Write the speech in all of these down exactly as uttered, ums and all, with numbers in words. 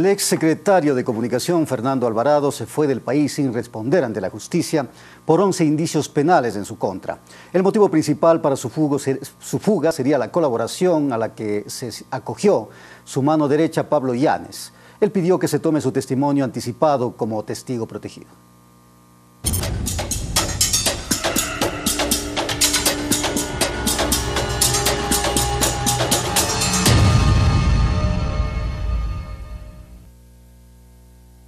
El exsecretario de Comunicación, Fernando Alvarado, se fue del país sin responder ante la justicia por once indicios penales en su contra. El motivo principal para su fuga sería la colaboración a la que se acogió su mano derecha, Pablo Llanes. Él pidió que se tome su testimonio anticipado como testigo protegido.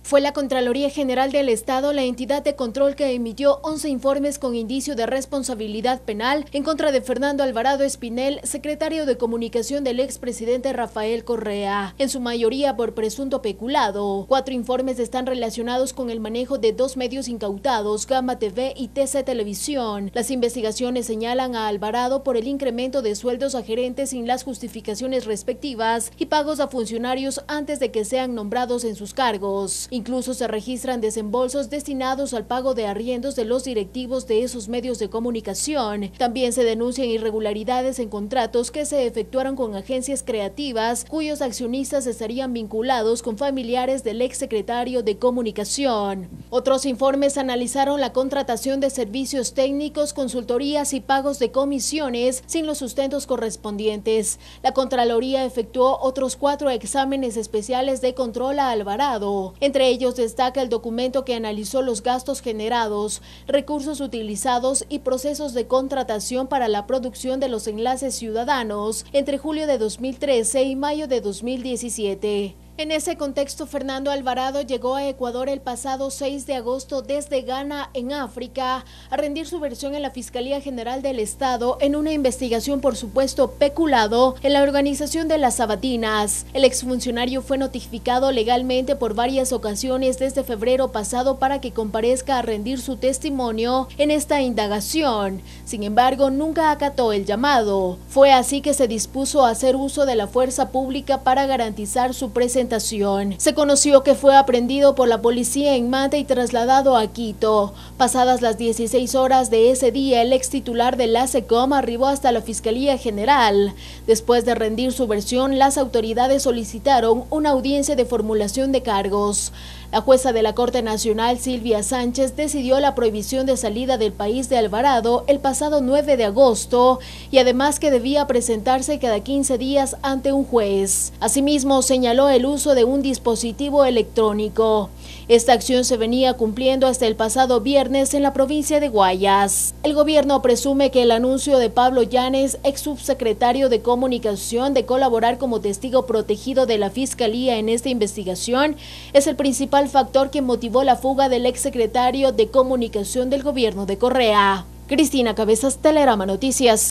Fue la Contraloría General del Estado la entidad de control que emitió once informes con indicio de responsabilidad penal en contra de Fernando Alvarado Espinel, secretario de Comunicación del expresidente Rafael Correa, en su mayoría por presunto peculado. Cuatro informes están relacionados con el manejo de dos medios incautados, Gamma T V y T C Televisión. Las investigaciones señalan a Alvarado por el incremento de sueldos a gerentes sin las justificaciones respectivas y pagos a funcionarios antes de que sean nombrados en sus cargos. Incluso se registran desembolsos destinados al pago de arriendos de los directivos de esos medios de comunicación. También se denuncian irregularidades en contratos que se efectuaron con agencias creativas cuyos accionistas estarían vinculados con familiares del exsecretario de Comunicación. Otros informes analizaron la contratación de servicios técnicos, consultorías y pagos de comisiones sin los sustentos correspondientes. La Contraloría efectuó otros cuatro exámenes especiales de control a Alvarado. Entre ellos destaca el documento que analizó los gastos generados, recursos utilizados y procesos de contratación para la producción de los enlaces ciudadanos entre julio de dos mil trece y mayo de dos mil diecisiete. En ese contexto, Fernando Alvarado llegó a Ecuador el pasado seis de agosto desde Ghana, en África, a rendir su versión en la Fiscalía General del Estado en una investigación por supuesto peculado en la organización de las Sabatinas. El exfuncionario fue notificado legalmente por varias ocasiones desde febrero pasado para que comparezca a rendir su testimonio en esta indagación. Sin embargo, nunca acató el llamado. Fue así que se dispuso a hacer uso de la fuerza pública para garantizar su presencia. Se conoció que fue aprehendido por la policía en Manta y trasladado a Quito. Pasadas las dieciséis horas de ese día, el ex titular de la SECOM arribó hasta la Fiscalía General. Después de rendir su versión, las autoridades solicitaron una audiencia de formulación de cargos. La jueza de la Corte Nacional, Silvia Sánchez, decidió la prohibición de salida del país de Alvarado el pasado nueve de agosto y además que debía presentarse cada quince días ante un juez. Asimismo, señaló el uso uso de un dispositivo electrónico. Esta acción se venía cumpliendo hasta el pasado viernes en la provincia de Guayas. El gobierno presume que el anuncio de Pablo Llanes, ex subsecretario de Comunicación, de colaborar como testigo protegido de la Fiscalía en esta investigación, es el principal factor que motivó la fuga del exsecretario de Comunicación del gobierno de Correa. Cristina Cabezas, Telerama Noticias.